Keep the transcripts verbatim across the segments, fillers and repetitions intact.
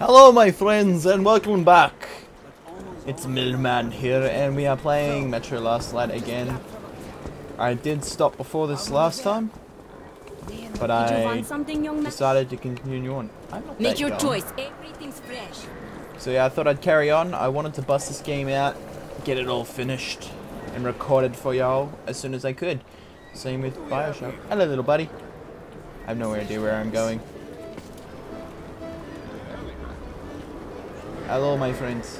Hello my friends and welcome back. It's Millman here and we are playing Metro Last Light again. I did stop before this last time, but I decided to continue on. I'm not Make your dumb. choice. Everything's fresh. So yeah, I thought I'd carry on. I wanted to bust this game out, get it all finished and recorded for y'all as soon as I could. Same with Bioshock. Hello little buddy. I have no idea where I'm going. Hello my friends.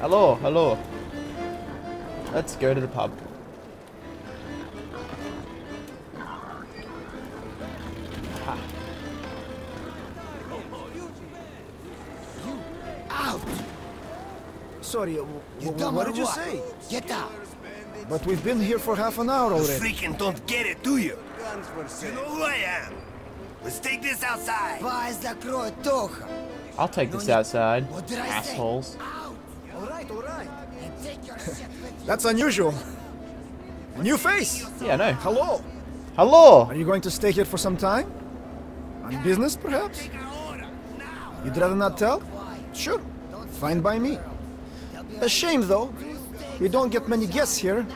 Hello, hello. Let's go to the pub. Ha. You out. Sorry, what did you say? Get out. But we've been here for half an hour already. You freaking don't get it, do you? You know who I am. Let's take this outside. I'll take this outside, what did I assholes. All right, all right. That's unusual. A new face. Yeah, I know. Hello. Hello. Are you going to stay here for some time? On business, perhaps? You'd rather not tell? Sure. Fine by me. A shame, though. We don't get many guests here.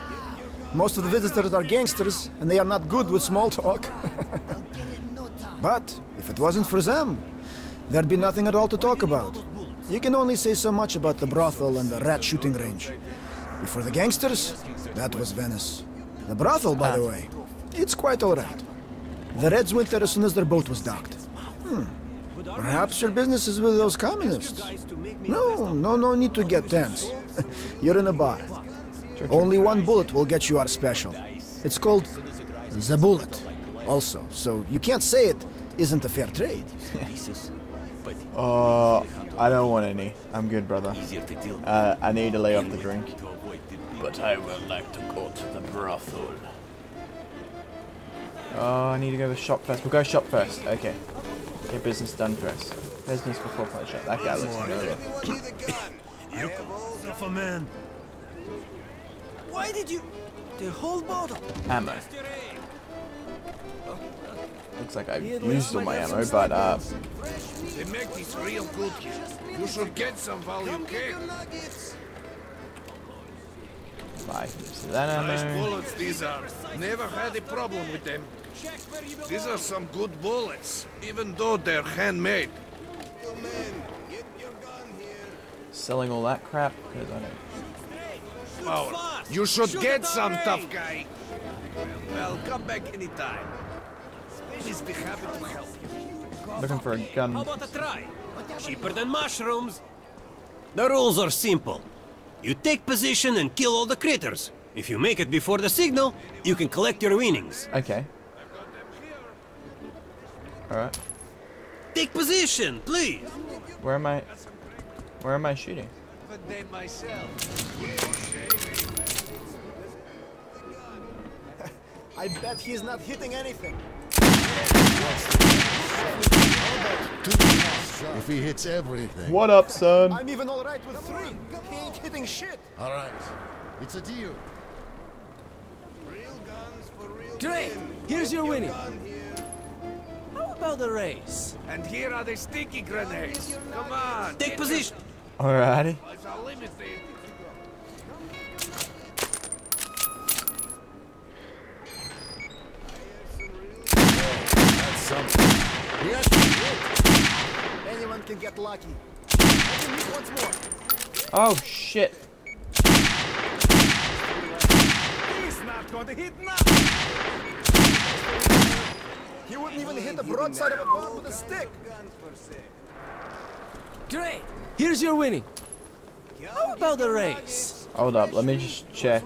Most of the visitors are gangsters, and they are not good with small talk. But if it wasn't for them, there'd be nothing at all to talk about. You can only say so much about the brothel and the rat shooting range. Before the gangsters, that was Venice. The brothel, by the way, it's quite all right. The Reds went there as soon as their boat was docked. Hmm. Perhaps your business is with those communists. No, no, no need to get tense. You're in a bar. Only one bullet will get you our special. It's called the bullet, also. So you can't say it isn't a fair trade. Oh, I don't want any. I'm good, brother. Uh, I need to lay off the drink. But I would like to go to the brothel. Oh, I need to go to the shop first. We'll go shop first. Okay. Get business done first. Business before pleasure. That guy looks familiar. Yep. Why did you... the whole bottle? Ammo. Looks like I've used all my ammo, but uh... they make these real good here. You should get some while you can. Buy some that ammo. Nice bullets these are. Never had a problem with them. These are some good bullets, even though they're handmade. Selling all that crap? Because I don't. Power. You should Shoot get some way. tough guy. Well, come back anytime. Please be happy to help you. Looking for a gun. How about a try? Cheaper than mushrooms. The rules are simple. You take position and kill all the critters. If you make it before the signal, you can collect your winnings. Okay. Alright. Take position, please! Where am I... Where am I shooting? I bet he's not hitting anything. If he hits everything. What up, son? I'm even alright with three. He ain't hitting shit. Alright. It's a deal. Real guns for real. Great! Here's your winning. How about the race? And here are the sticky grenades. Come on. Take position. Alrighty. Anyone can get lucky. Oh shit. He's not going to hit nothing. He wouldn't even hit the broadside of a bomb with a stick. Great. Here's your winning. How about the race? Hold up, let me just check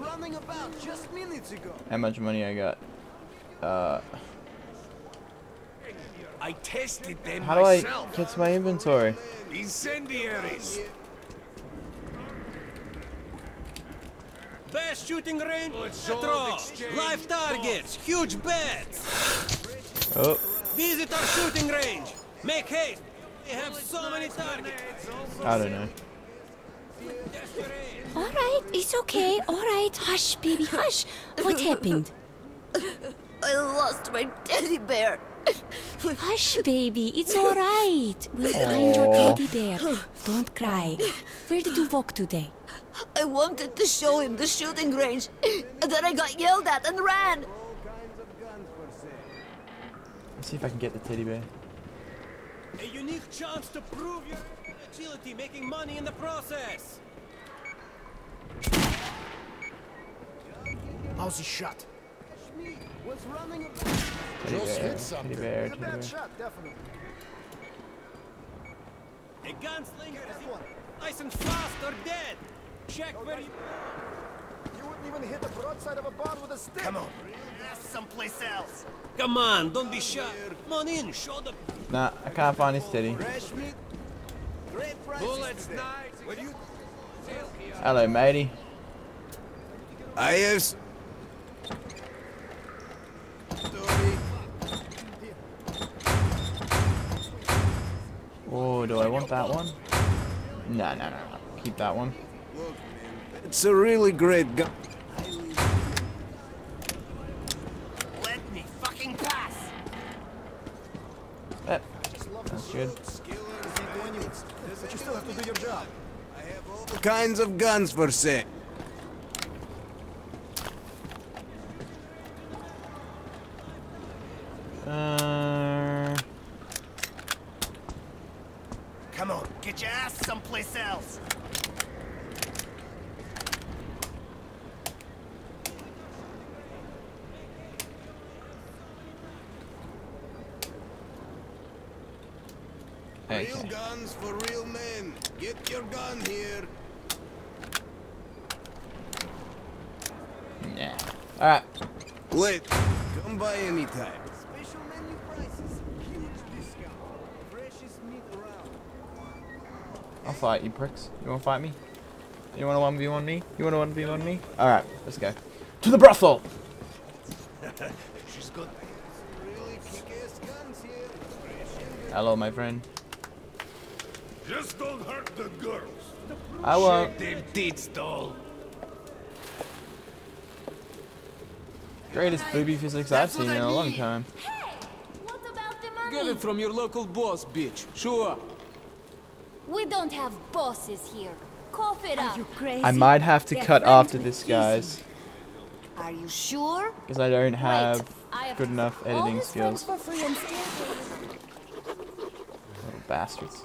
how much money I got. Uh I tested them How do myself. I get my inventory? Incendiaries. Best shooting range. Live targets. Huge bets. Oh. Visit our shooting range. Make haste. They have so many targets. I don't know. All right, it's okay. All right, hush, baby, hush. What happened? I lost my teddy bear. Hush, baby, it's alright. We'll find your teddy bear. Don't cry. Where did you walk today? I wanted to show him the shooting range, and then I got yelled at and ran. Let's see if I can get the teddy bear. A unique chance to prove your agility, making money in the process. How's he shot? Was running a bad teddy shot, definitely. A gunslinger is one. Nice and fast or dead. Check no, where you... You wouldn't even hit the broadside of a bomb with a stick. Come on. That's someplace else. Come on, don't be shy. Come on in, show the... Nah, I can't find his teddy. Bullets, knives, you... Hello, matey. I have... Oh, do I want that one? No, no, no. Keep that one. It's a really great gun. Let me fucking pass. Yep, that's good. But you still have to do your job. I have all kinds of guns for sale. Uh... Come on, get your ass someplace else. Okay. Real guns for real men. Get your gun here. Yeah. All right. Wait. Come by anytime. I'll fight you pricks. You wanna fight me? You wanna one v one me? You wanna one v one me? Alright, let's go. To the brothel! She's got really kick-ass guns here. Hello, my friend. Just don't hurt the girls. I won't. Them tits, doll. Greatest booby physics I've seen in a long time. Hey, what about the money? Get it from your local boss, bitch. Sure. We don't have bosses here. Cough it up. Are you crazy? I might have to They're cut after this, guys. Are you sure? Because I don't have, right. I have good enough editing skills. For free and little bastards.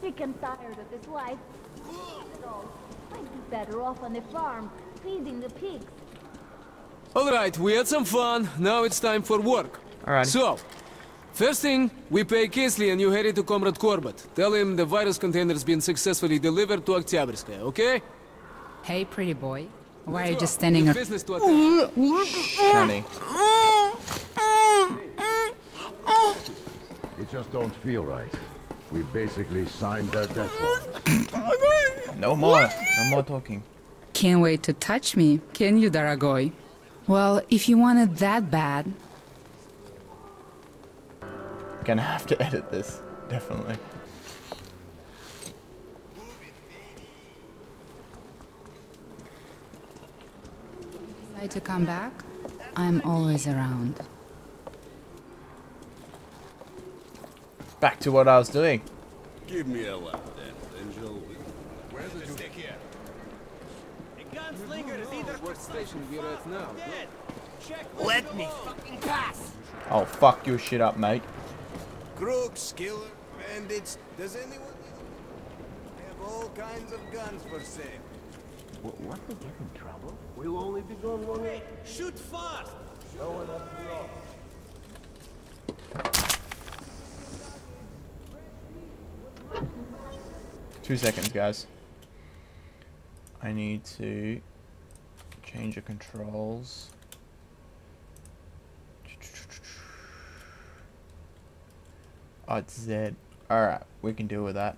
Sick and tired of this life. I'd be better off on the farm, feeding the pigs. All right, we had some fun. Now it's time for work. All right. So. First thing, we pay Kinsley and you head it to Comrade Corbett. Tell him the virus container's been successfully delivered to Oktyabrskaya, okay? Hey, pretty boy. Why are you just standing up? Honey. It just don't feel right. We basically signed that death warrant. No more. No more talking. Can't wait to touch me, can you, Daragoy? Well, if you want it that bad... Gonna have to edit this, definitely. Decide to come back? I'm always around. Back to what I was doing. Give me a lap dance, Angel. Where's the stick here? A gunslinger is either what station we're at now. Let me fucking pass. I'll fuck your shit up, mate. Crooks, killer, bandits. Does anyone have all kinds of guns for sale? What, what if they get in trouble? We'll only be gone one way. Shoot fast! No one up the Two seconds, guys. I need to change the controls. Oh, it's Z. Alright, we can deal with that.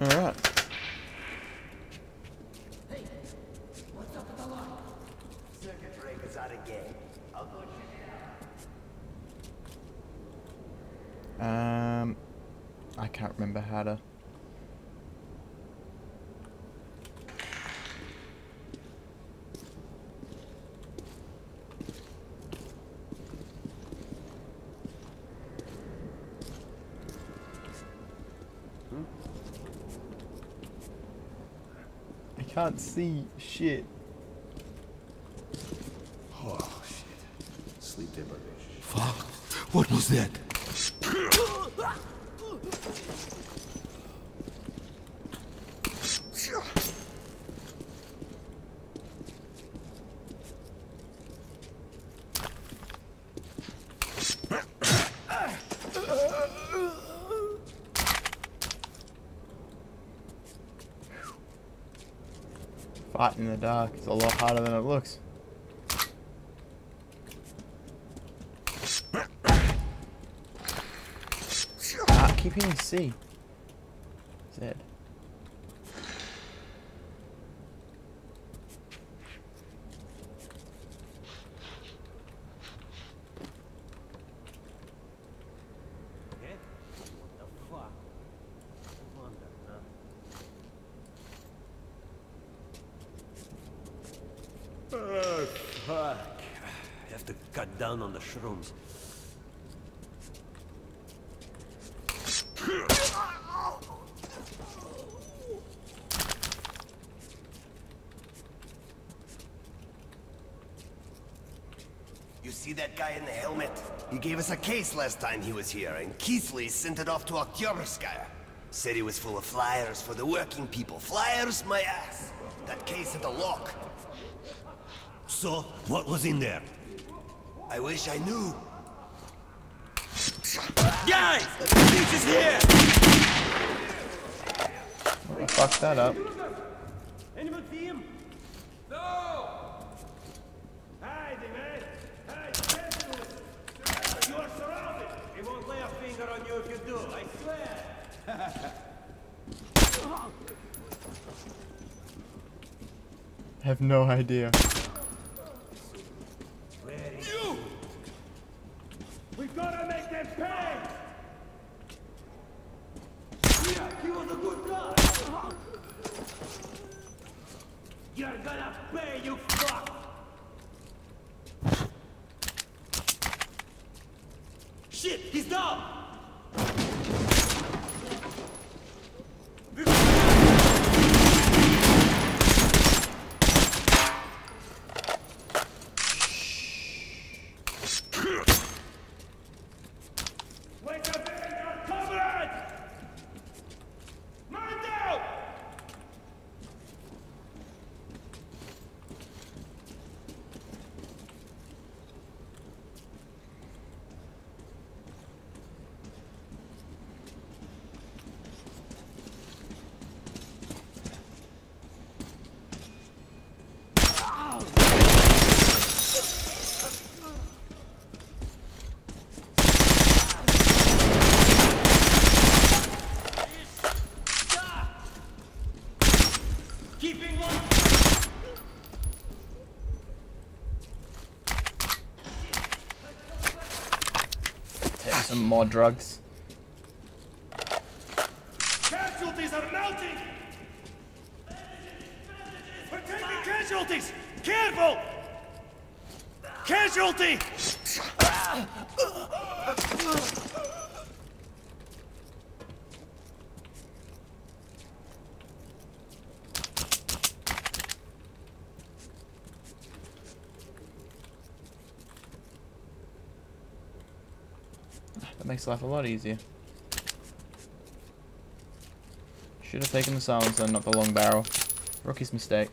Alright. Hey, what's up with the lock? Circuit breakers I can't remember how to... I can't see shit. Oh, shit. Sleep deprivation. Fuck. What was that? Fighting in the dark is a lot harder than it looks. Ah, keep hitting C. Z. Rooms. You see that guy in the helmet? He gave us a case last time he was here, and Keithley sent it off to Oktyabrskaya. Said he was full of flyers for the working people. Flyers, my ass! That case had a lock. So, what was in there? I wish I knew. Guys! The beach is here! Well, I fucked that up. Anyone see him? No! Hide him, man! Hide! You are surrounded! He won't lay a finger on you if you do, I swear! I have no idea. Some more drugs. Casualties are mounting! We're taking casualties! Careful! Casualty! Makes life a lot easier. Should have taken the silencer, not the long barrel. Rookie's mistake.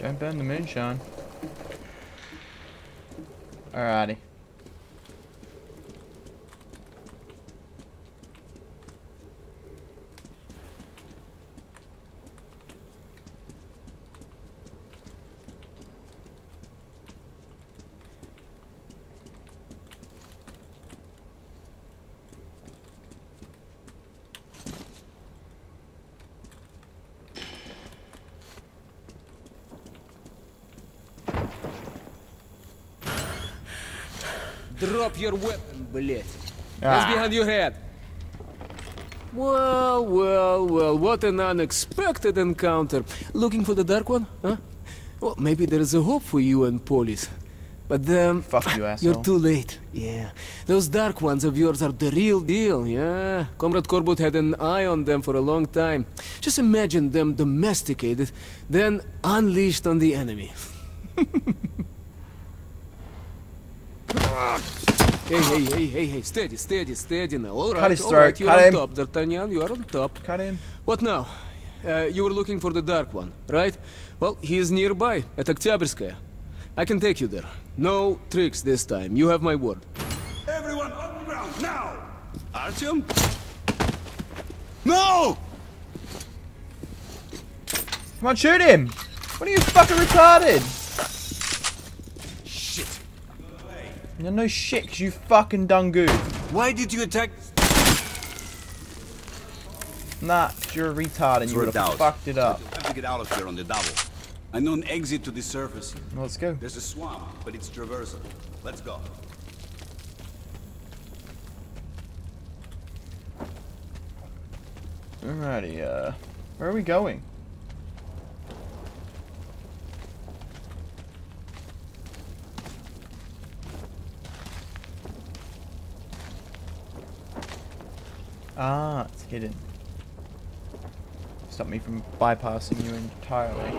Don't burn the moonshine. Alrighty. Drop your weapon, блять. It's behind your head. Well, well, well, what an unexpected encounter. Looking for the dark one, huh? Well, maybe there's a hope for you and Polis. But then, fuck you, asshole. You're too late. Yeah, those dark ones of yours are the real deal. Yeah, Comrade Korbut had an eye on them for a long time. Just imagine them domesticated, then unleashed on the enemy. Hey, hey, hey, hey, hey! Steady, steady, steady now. All right, all right. You're on top, D'Artagnan. You are on top. Cut him. What now? Uh, you were looking for the dark one, right? Well, he is nearby at Oktyabrskaya. I can take you there. No tricks this time. You have my word. Everyone on the ground now! Artyom? No! Come on, shoot him! What are you fucking retarded? Shit. No, no shit, 'cause you fucking done good. Why did you attack? Nah, 'cause you're a retard and you would have fucked it up. I have to get out of here on the double. I know an exit to the surface. Well, let's go. There's a swamp, but it's traversable. Let's go. Alrighty, uh... where are we going? Ah, it's hidden. Stop me from bypassing you entirely.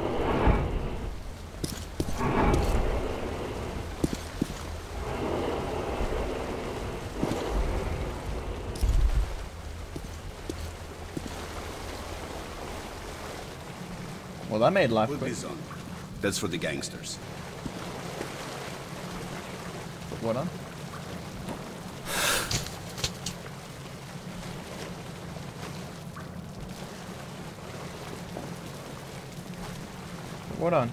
Well, that made life quick. That's for the gangsters. What on? What on?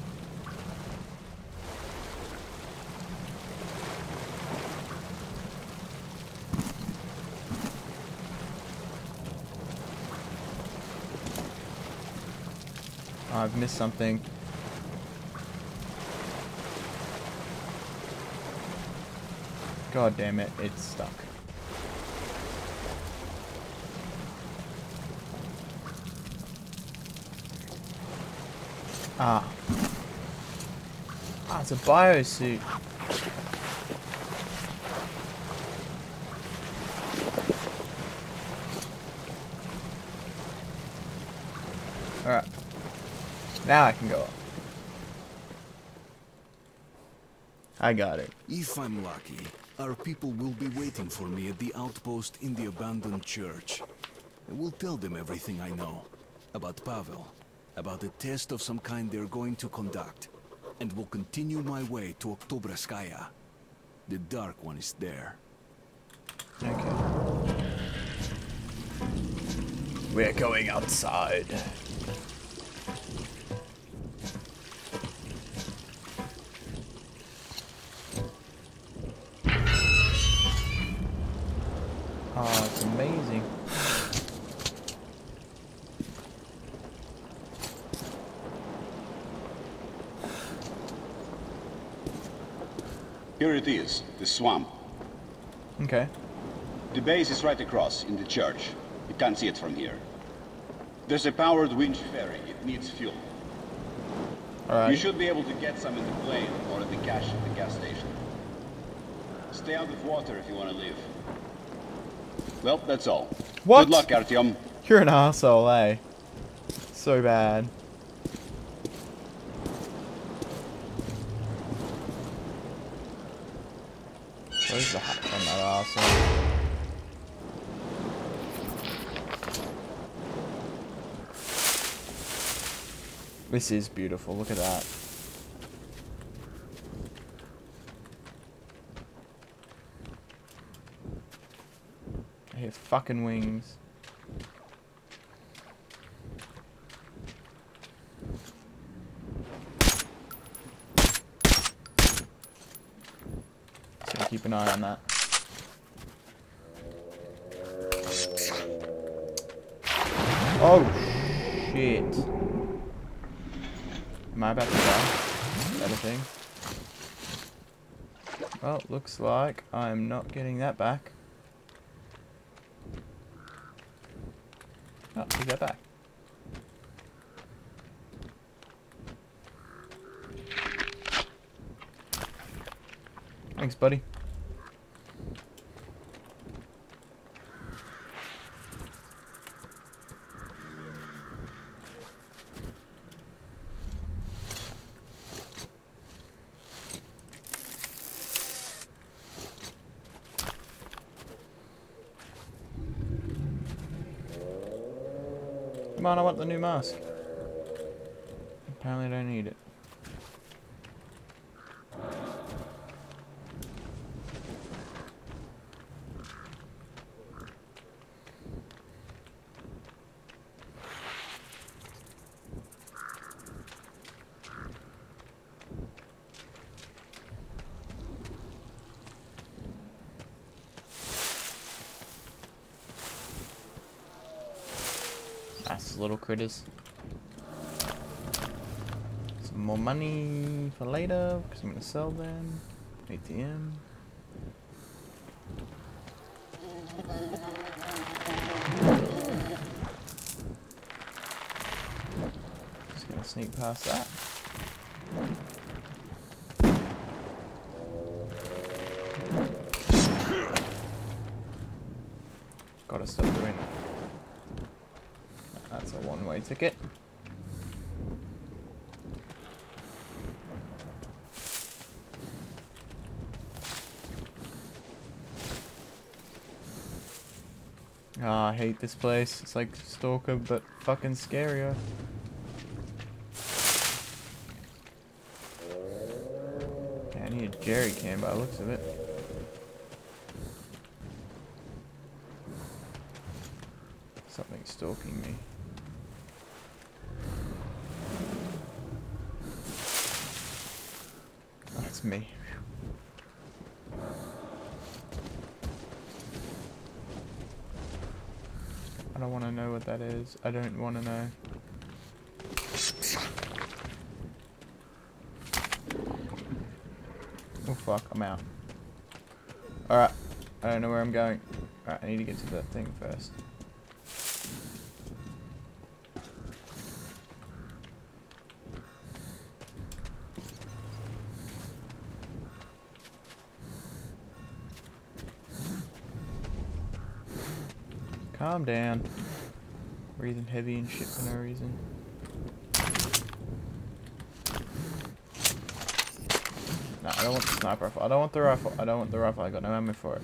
I've missed something. God damn it, it's stuck. Ah. Ah, it's a bio suit. Alright. Now I can go up. I got it. If I'm lucky, our people will be waiting for me at the outpost in the abandoned church. I will tell them everything I know. About Pavel. About a test of some kind they're going to conduct. And will continue my way to Oktyabrskaya. The Dark One is there. Okay. We're going outside. Amazing. Here it is, the swamp. Okay. The base is right across, in the church. You can't see it from here. There's a powered winch ferry. It needs fuel. All right. You should be able to get some in the plane or at the cache at the gas station. Stay out of water if you want to live. Well, that's all. What? Good luck, Artyom. You're an asshole, eh? So bad. Where's the hat on that asshole? This is beautiful. Look at that. His fucking wings. So keep an eye on that. Oh shit. Am I about to die? Is that a thing? Well, looks like I'm not getting that back. Oh, we got back. Thanks, buddy. Come on, I want the new mask. Apparently I don't need it. Little critters. Some more money for later because I'm gonna sell them. A T M. Just gonna sneak past that. Gotta stop doing that. That's a one-way ticket. Ah, I hate this place. It's like Stalker, but fucking scarier. Yeah, I need a jerry can by the looks of it. Something's stalking me. Me. I don't want to know what that is. I don't want to know. Oh fuck, I'm out. Alright, I don't know where I'm going. Alright, I need to get to that thing first. Calm down. Breathing heavy and shit for no reason. Nah, I don't want the sniper rifle. I don't want the rifle. I don't want the rifle. I got no ammo for it.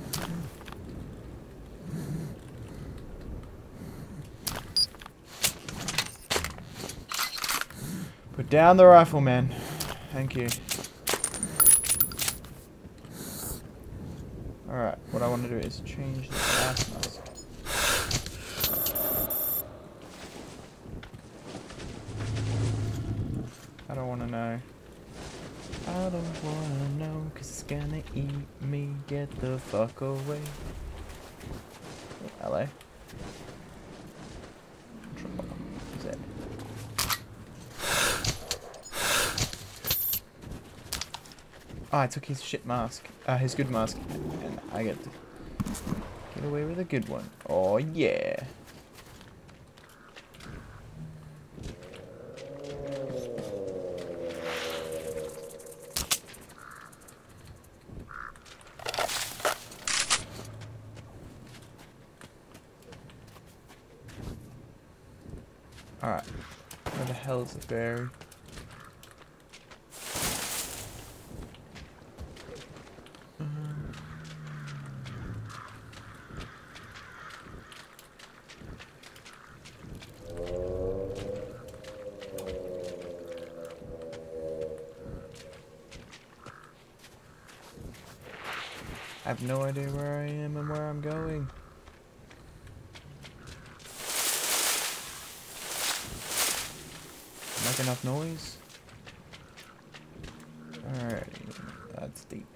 Put down the rifle, man. Thank you. Alright, what I want to do is change the last mask. I don't want to know. I don't want to know, cause it's gonna eat me. Get the fuck away. Oh, hello. Is it? Oh, I took his shit mask. Uh, his good mask. And I get to get away with a good one. Oh, yeah. Alright, where the hell is the fairy? Uh, I have no idea where I am and where I'm going. Enough noise. Alright, that's deep.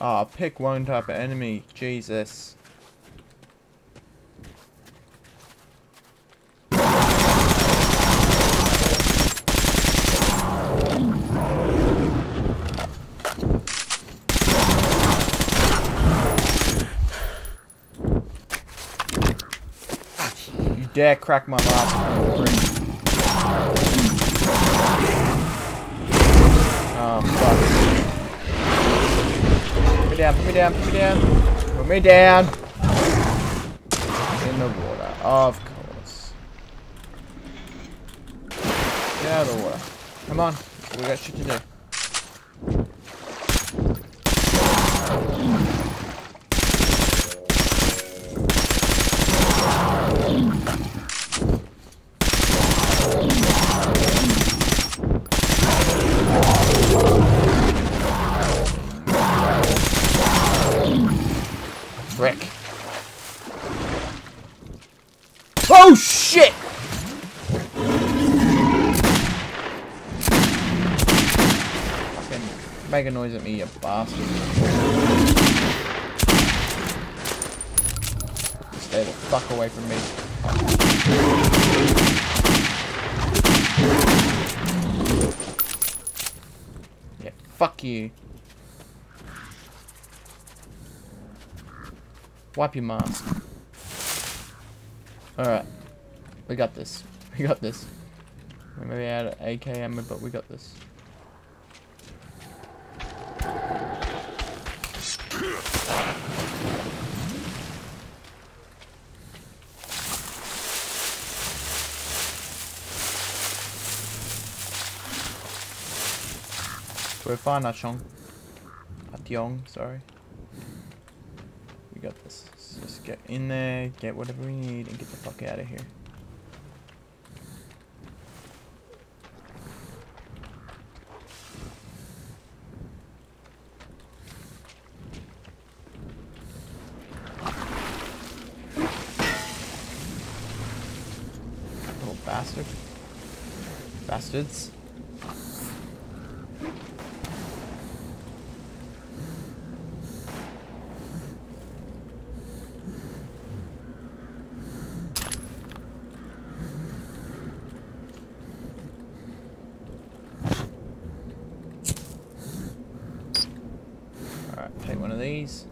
Ah, oh, pick one type of enemy. Jesus. dare crack my last one. Oh, fuck. Put me down, put me down, put me down. Put me down. In the water, of course. Get out of the water. Come on, we got shit to do. Oh shit! Fucking make a noise at me, you bastard. Stay the fuck away from me. Yeah, fuck you. Wipe your mask. Alright. We got this. We got this. We may be out of A K ammo, but we got this. We're fine, Artyom. Artyom, sorry. We got this. Let's just get in there, get whatever we need, and get the fuck out of here. Bastard. Bastards. Alright, take one of these.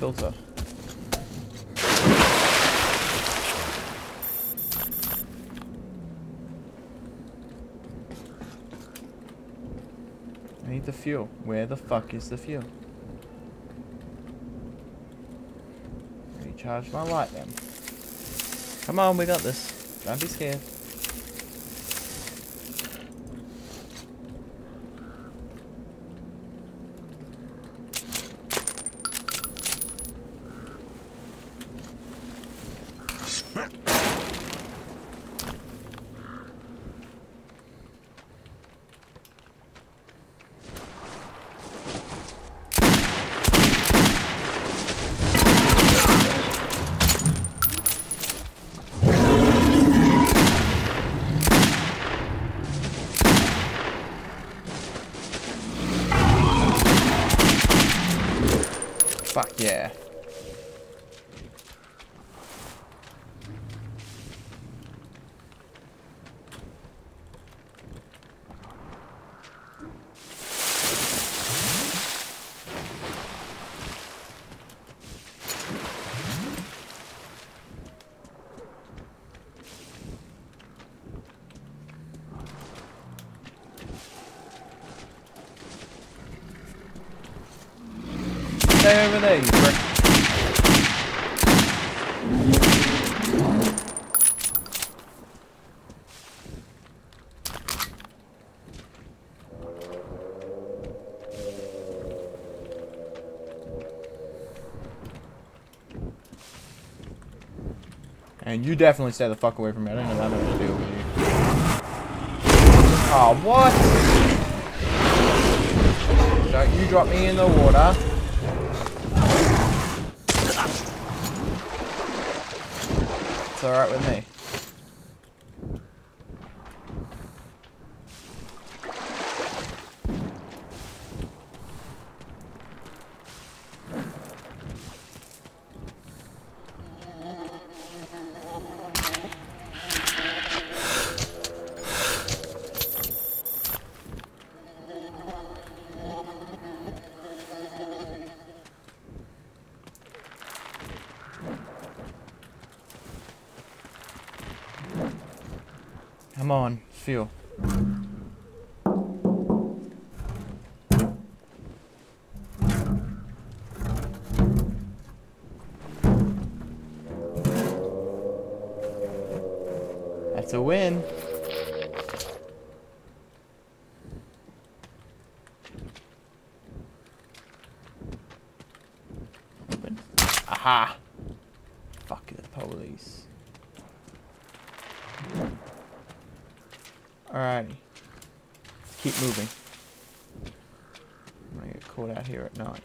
Filter. I need the fuel. Where the fuck is the fuel? Recharge my light then. Come on, we got this. Don't be scared. Fuck yeah. Stay over there, you prick. And you definitely stay the fuck away from me. I don't know how to deal with you. Oh, what? Don't you drop me in the water. It's alright with me. Come on, fuel. That's a win. Open. Aha! Fuck the police. Alrighty. Keep moving. I'm gonna get caught out here at night.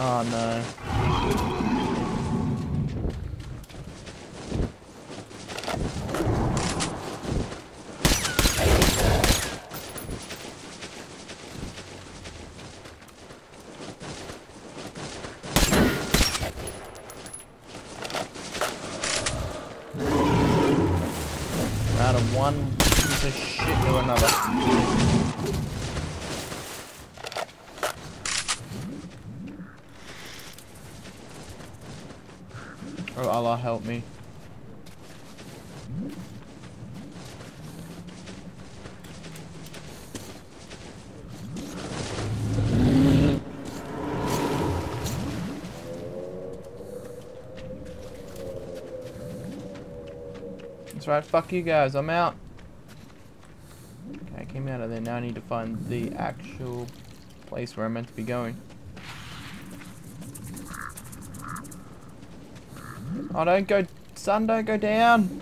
Oh no. Out of one piece of shit to another. Oh, Allah help me. That's right, fuck you guys, I'm out. Okay, I came out of there, now I need to find the actual place where I'm meant to be going. Oh, don't go, son, don't go down.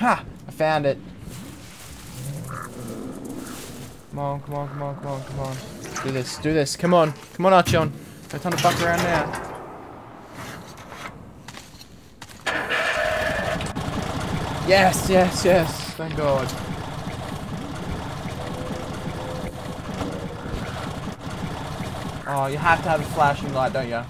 Ha! I found it. Come on, come on, come on, come on, come on. Let's do this, do this. Come on. Come on, Artyom. No time to fuck around now. Yes, yes, yes. Thank God. Oh, you have to have a flashing light, don't you?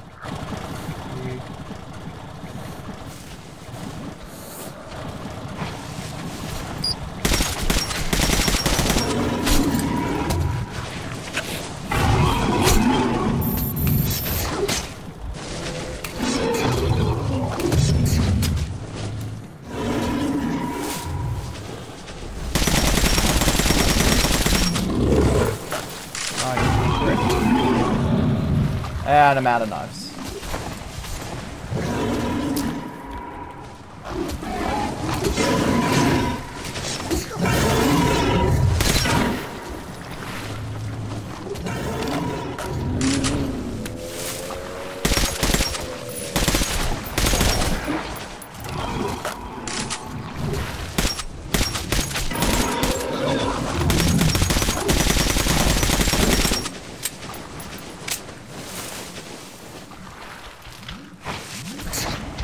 And I'm out of knives.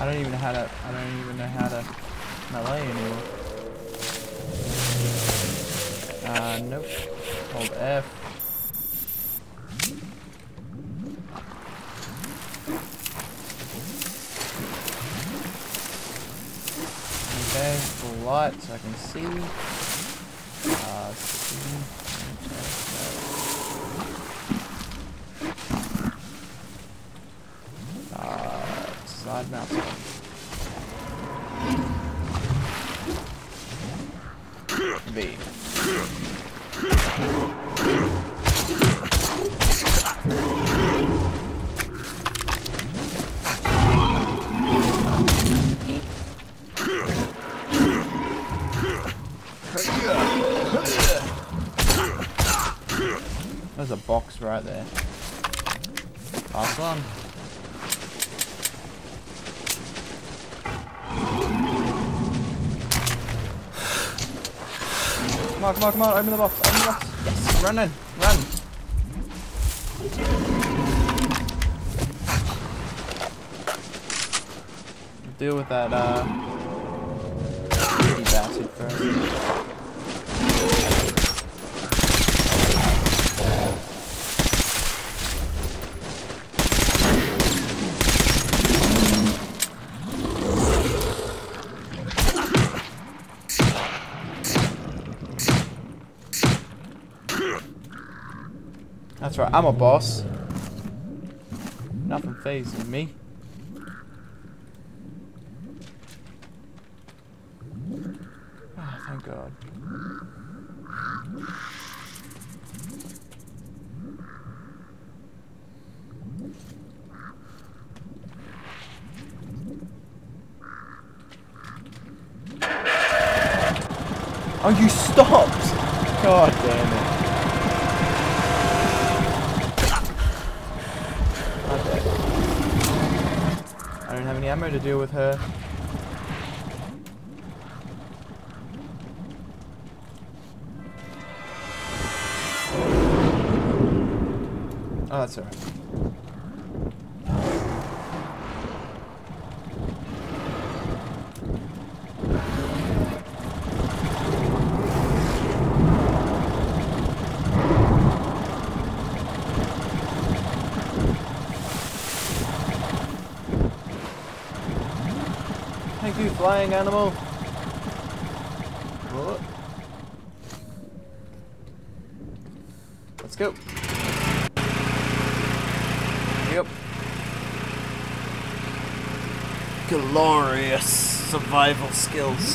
I don't even know how to, I don't even know how to melee anymore. Uh, nope. Hold F. Okay, the light so I can see. Uh, see. Uh, side mount. B. There's a box right there. Last one. Come on, come on, come on, open the box, open the box. Yes, run in, run. We'll deal with that, uh, bastard first. That's right, I'm a boss. Nothing fazes me. Oh, thank God. Oh, you stopped! God damn it. Ammo to deal with her. Oh, that's alright. Thank you, flying animal. Whoa. Let's go. Yep. Glorious survival skills.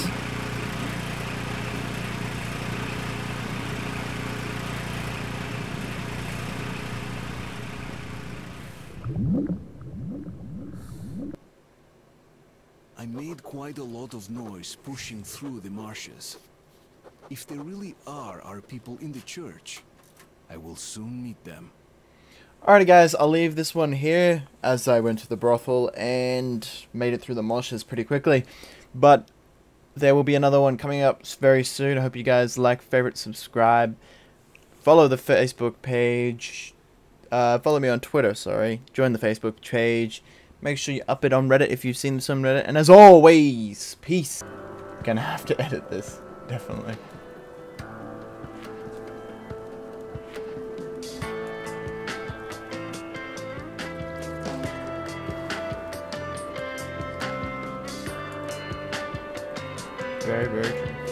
Quite a lot of noise pushing through the marshes. If there really are our people in the church, I will soon meet them. Alrighty guys, I'll leave this one here as I went to the brothel and made it through the marshes pretty quickly. But there will be another one coming up very soon. I hope you guys like, favorite, subscribe, follow the Facebook page, uh, follow me on Twitter, sorry, join the Facebook page. Make sure you up it on Reddit if you've seen this on Reddit. And as always, peace. I'm gonna have to edit this, definitely. Very, very true.